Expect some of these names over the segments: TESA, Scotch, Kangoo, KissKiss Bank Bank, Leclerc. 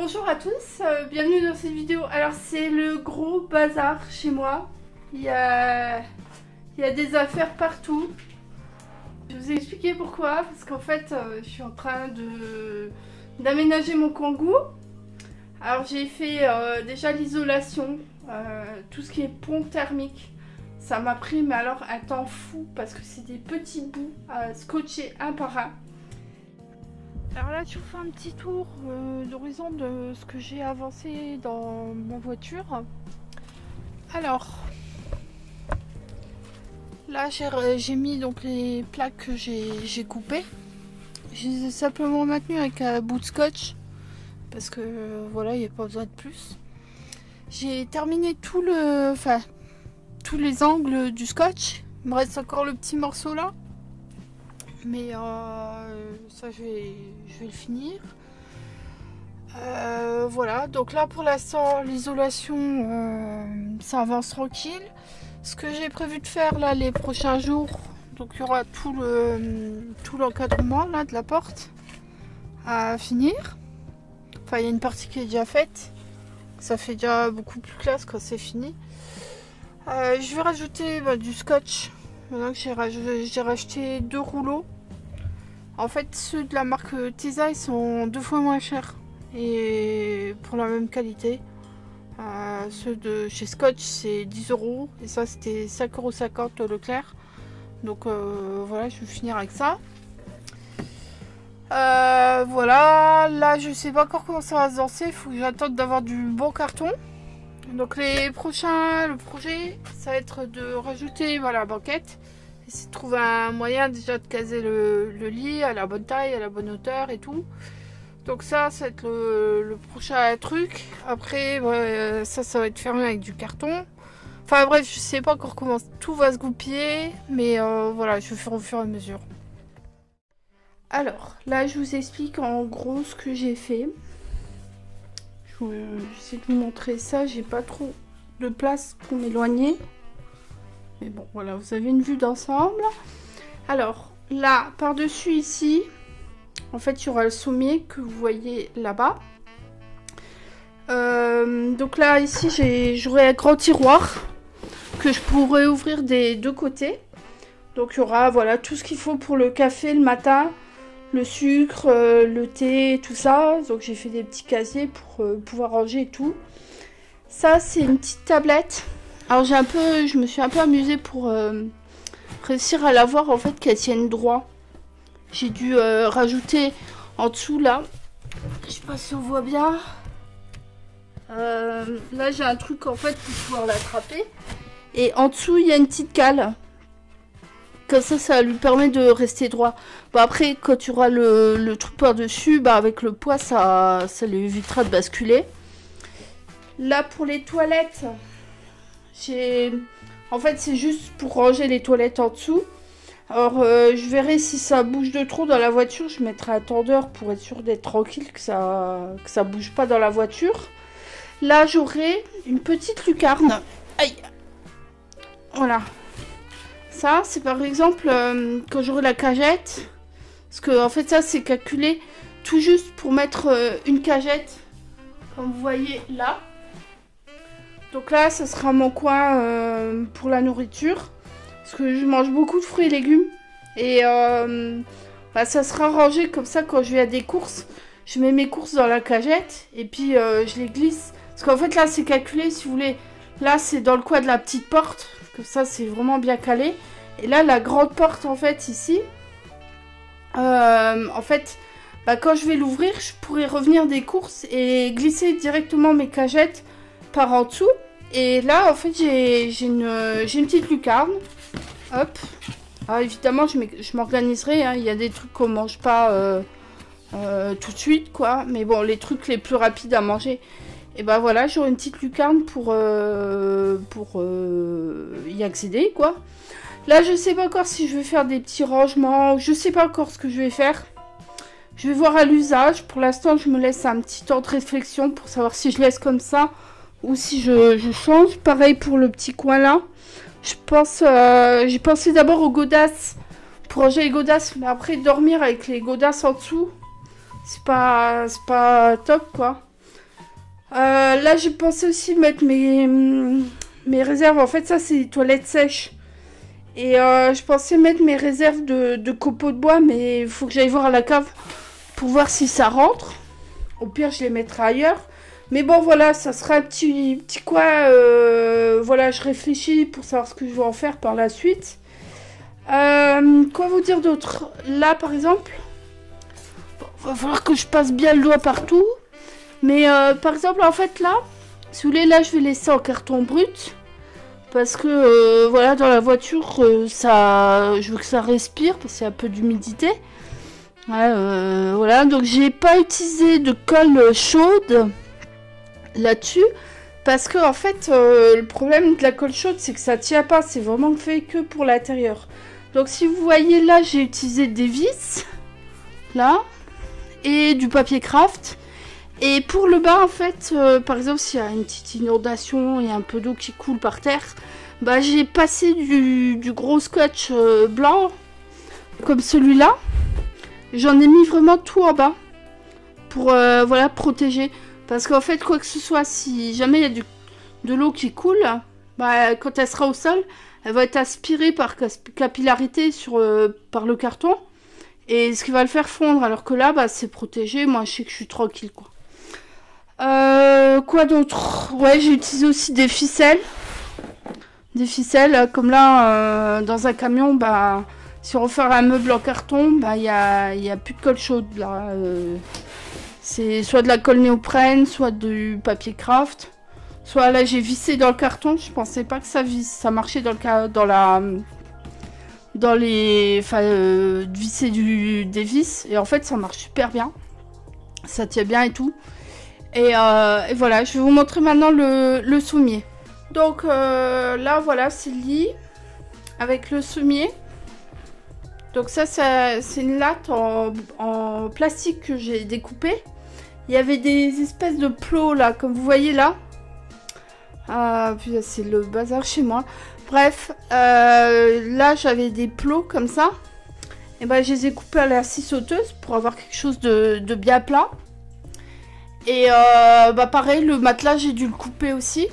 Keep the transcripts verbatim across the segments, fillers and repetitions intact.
Bonjour à tous, euh, bienvenue dans cette vidéo. Alors c'est le gros bazar chez moi. Il y a, il y a des affaires partout. Je vous ai expliqué pourquoi, parce qu'en fait euh, je suis en train de d'aménager mon Kangoo. Alors j'ai fait euh, déjà l'isolation, euh, tout ce qui est pont thermique. Ça m'a pris mais alors un temps fou parce que c'est des petits bouts à scotcher un par un. Alors là, je vous fais un petit tour euh, d'horizon de ce que j'ai avancé dans ma voiture. Alors, là, j'ai mis donc les plaques que j'ai coupées. Je les ai simplement maintenues avec un bout de scotch parce que voilà, il n'y a pas besoin de plus. J'ai terminé tout le, enfin, tous les angles du scotch. Il me reste encore le petit morceau là. Mais euh, ça je vais, je vais le finir. Euh, voilà, donc là pour l'instant l'isolation euh, ça avance tranquille. Ce que j'ai prévu de faire là les prochains jours, donc il y aura tout le tout l'encadrement là de la porte à finir. Enfin il y a une partie qui est déjà faite. Ça fait déjà beaucoup plus classe quand c'est fini. Euh, je vais rajouter bah, du scotch. Maintenant que j'ai racheté, racheté deux rouleaux. En fait ceux de la marque TESA ils sont deux fois moins chers et pour la même qualité. Euh, ceux de chez Scotch c'est dix euros et ça c'était cinq euros cinquante Leclerc. Donc euh, voilà, je vais finir avec ça. Euh, voilà, là je sais pas encore comment ça va se danser, il faut que j'attende d'avoir du bon carton. Donc les prochains, le projet, ça va être de rajouter voilà, la banquette. Essayer de trouver un moyen déjà de caser le, le lit à la bonne taille, à la bonne hauteur et tout. Donc ça, ça va être le, le prochain truc. Après, ouais, ça, ça va être fermé avec du carton. Enfin bref, je sais pas encore comment tout va se goupiller, mais euh, voilà, je vais faire au fur et à mesure. Alors, là, je vous explique en gros ce que j'ai fait. J'essaie de vous montrer ça, j'ai pas trop de place pour m'éloigner. Mais bon, voilà, vous avez une vue d'ensemble. Alors, là, par-dessus ici, en fait, il y aura le sommier que vous voyez là-bas. Euh, donc là, ici, j'aurai un grand tiroir que je pourrai ouvrir des deux côtés. Donc, il y aura, voilà, tout ce qu'il faut pour le café le matin. Le sucre, euh, le thé, tout ça. Donc j'ai fait des petits casiers pour euh, pouvoir ranger et tout. Ça c'est une petite tablette. Alors j'ai un peu, je me suis un peu amusée pour euh, réussir à l'avoir en fait qu'elle tienne droit. J'ai dû euh, rajouter en dessous là. Je sais pas si on voit bien. Euh, là j'ai un truc en fait pour pouvoir l'attraper. Et en dessous il y a une petite cale. Comme ça, ça lui permet de rester droit. Bon, après, quand tu auras le, le truc par-dessus, bah, avec le poids, ça, ça lui évitera de basculer. Là, pour les toilettes, j'ai... En fait, c'est juste pour ranger les toilettes en dessous. Alors, euh, je verrai si ça bouge de trop dans la voiture. Je mettrai un tendeur pour être sûr d'être tranquille, que ça que ça bouge pas dans la voiture. Là, j'aurai une petite lucarne. Aïe! Voilà. Ça, c'est par exemple euh, quand j'aurai la cagette, parce que en fait ça c'est calculé tout juste pour mettre euh, une cagette, comme vous voyez là. Donc là, ça sera mon coin euh, pour la nourriture, parce que je mange beaucoup de fruits et légumes, et euh, bah, ça sera rangé comme ça quand je vais à des courses. Je mets mes courses dans la cagette et puis euh, je les glisse, parce qu'en fait là c'est calculé, si vous voulez. Là, c'est dans le coin de la petite porte. Comme ça, c'est vraiment bien calé. Et là, la grande porte, en fait, ici. Euh, en fait, bah, quand je vais l'ouvrir, je pourrai revenir des courses et glisser directement mes cagettes par en dessous. Et là, en fait, j'ai une, une petite lucarne. Hop. Alors, évidemment, je m'organiserai. Hein. Il y a des trucs qu'on ne mange pas euh, euh, tout de suite, quoi. Mais bon, les trucs les plus rapides à manger... Et ben voilà, j'aurai une petite lucarne pour, euh, pour euh, y accéder, quoi. Là, je sais pas encore si je vais faire des petits rangements. Je sais pas encore ce que je vais faire. Je vais voir à l'usage. Pour l'instant, je me laisse un petit temps de réflexion pour savoir si je laisse comme ça ou si je, je change. Pareil pour le petit coin là. Je pense, euh, j'ai pensé d'abord aux godasses pour ranger les godasses, mais après dormir avec les godasses en dessous, c'est pas, c'est pas top, quoi. Euh, là, j'ai pensé aussi mettre mes, mes réserves. En fait, ça, c'est des toilettes sèches. Et euh, je pensais mettre mes réserves de, de copeaux de bois, mais il faut que j'aille voir à la cave pour voir si ça rentre. Au pire, je les mettrai ailleurs. Mais bon, voilà, ça sera un petit, petit quoi. Euh, voilà, je réfléchis pour savoir ce que je vais en faire par la suite. Euh, quoi vous dire d'autre? Là, par exemple, va falloir que je passe bien le doigt partout. Mais euh, par exemple, en fait, là, si vous voulez, là, je vais laisser en carton brut. Parce que, euh, voilà, dans la voiture, euh, ça, je veux que ça respire, parce qu'il y a un peu d'humidité. Ouais, euh, voilà, donc j'ai pas utilisé de colle chaude là-dessus. Parce que, en fait, euh, le problème de la colle chaude, c'est que ça tient pas. C'est vraiment fait que pour l'intérieur. Donc, si vous voyez, là, j'ai utilisé des vis. Là. Et du papier craft. Et pour le bas, en fait, euh, par exemple, s'il y a une petite inondation, il y a un peu d'eau qui coule par terre, bah, j'ai passé du, du gros scotch euh, blanc, comme celui-là. J'en ai mis vraiment tout en bas, pour euh, voilà, protéger. Parce qu'en fait, quoi que ce soit, si jamais il y a du, de l'eau qui coule, bah, quand elle sera au sol, elle va être aspirée par capillarité sur, euh, par le carton. Et ce qui va le faire fondre, alors que là, bah, c'est protégé. Moi, je sais que je suis tranquille, quoi. Euh, quoi d'autre? Ouais, j'ai utilisé aussi des ficelles. Des ficelles, comme là, euh, dans un camion, bah, si on refait un meuble en carton, bah, il n'y a, y a plus de colle chaude, là. Euh, c'est soit de la colle néoprène, soit du papier craft. Soit là, j'ai vissé dans le carton. Je pensais pas que ça visse. Ça marchait dans, le, dans la... dans les... Enfin, euh, visser du, des vis. Et en fait, ça marche super bien. Ça tient bien et tout. Et, euh, et voilà, je vais vous montrer maintenant le, le sommier. Donc euh, là, voilà, c'est le lit avec le sommier. Donc ça, ça c'est une latte en, en plastique que j'ai découpée. Il y avait des espèces de plots, là, comme vous voyez là. Ah, putain, c'est le bazar chez moi. Bref, euh, là, j'avais des plots comme ça. Et ben, je les ai coupés à la scie sauteuse pour avoir quelque chose de, de bien plat. Et euh, bah pareil, le matelas, j'ai dû le couper aussi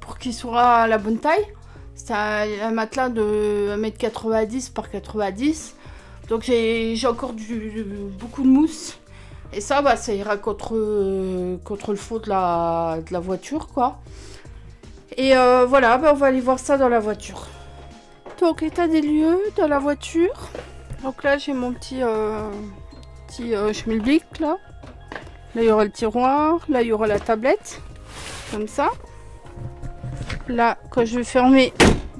pour qu'il soit à la bonne taille. C'est un, un matelas de un mètre quatre-vingt-dix par quatre-vingt-dix. Donc, j'ai encore du, beaucoup de mousse. Et ça, bah, ça ira contre, euh, contre le fond de la, de la voiture, quoi. Et euh, voilà, bah on va aller voir ça dans la voiture. Donc, état des lieux dans la voiture. Donc là, j'ai mon petit, euh, petit euh, schmilblick, là. Là, il y aura le tiroir. Là, il y aura la tablette. Comme ça. Là, quand je vais fermer,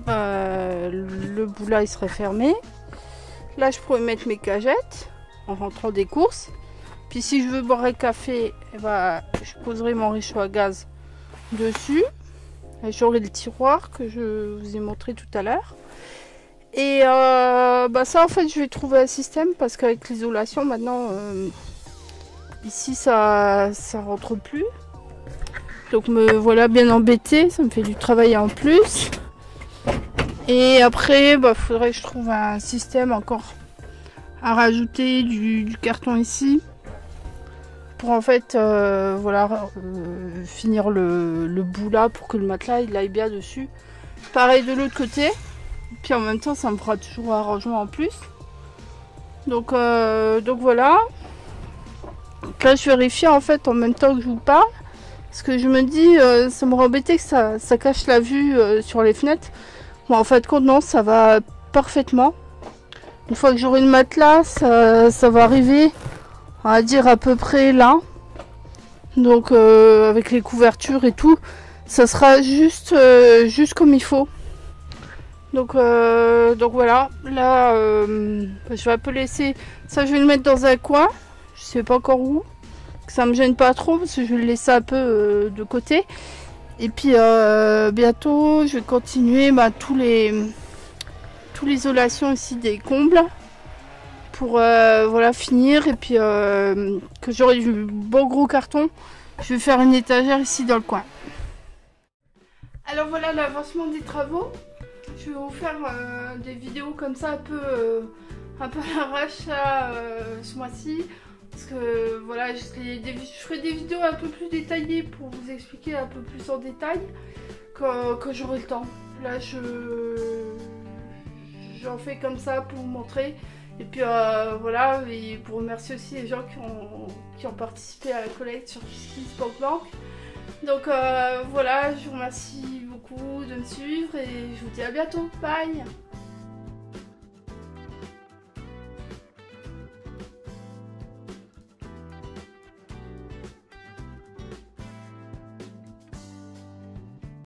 euh, le bout là, il serait fermé. Là, je pourrais mettre mes cagettes en rentrant des courses. Puis, si je veux boire un café, eh ben, je poserai mon réchaud à gaz dessus. J'aurai le tiroir que je vous ai montré tout à l'heure. Et euh, bah ça, en fait, je vais trouver un système parce qu'avec l'isolation, maintenant, euh, ici, ça ça rentre plus. Donc, me voilà bien embêtée. Ça me fait du travail en plus. Et après, bah, faudrait que je trouve un système encore à rajouter du, du carton ici. Pour en fait euh, voilà euh, finir le, le bout là pour que le matelas il aille bien dessus, pareil de l'autre côté, puis en même temps ça me fera toujours un rangement en plus. Donc euh, donc voilà, donc là je vérifie en fait en même temps que je vous parle, parce que je me dis euh, ça me rend embêté que ça, ça cache la vue euh, sur les fenêtres. Bon, en fait non, ça va parfaitement. Une fois que j'aurai le matelas, ça, ça va arriver, on va dire à peu près là. Donc euh, avec les couvertures et tout, ça sera juste euh, juste comme il faut. Donc euh, donc voilà, là euh, je vais un peu laisser ça, je vais le mettre dans un coin, je sais pas encore où, ça me gêne pas trop parce que je vais le laisser un peu euh, de côté. Et puis euh, bientôt je vais continuer bah, tous les tout l'isolation ici des combles pour euh, voilà finir. Et puis euh, que j'aurai du bon gros carton, je vais faire une étagère ici dans le coin. Alors voilà l'avancement des travaux. Je vais vous faire euh, des vidéos comme ça un peu euh, un peu à l'arrache euh, ce mois-ci Parce que voilà, je ferai des vidéos un peu plus détaillées pour vous expliquer un peu plus en détail quand, quand j'aurai le temps. Là, je j'en fais comme ça pour vous montrer. Et puis euh, voilà, et pour remercier aussi les gens qui ont, qui ont participé à la collecte sur KissKiss Bank Bank. Donc euh, voilà, je vous remercie beaucoup de me suivre et je vous dis à bientôt. Bye!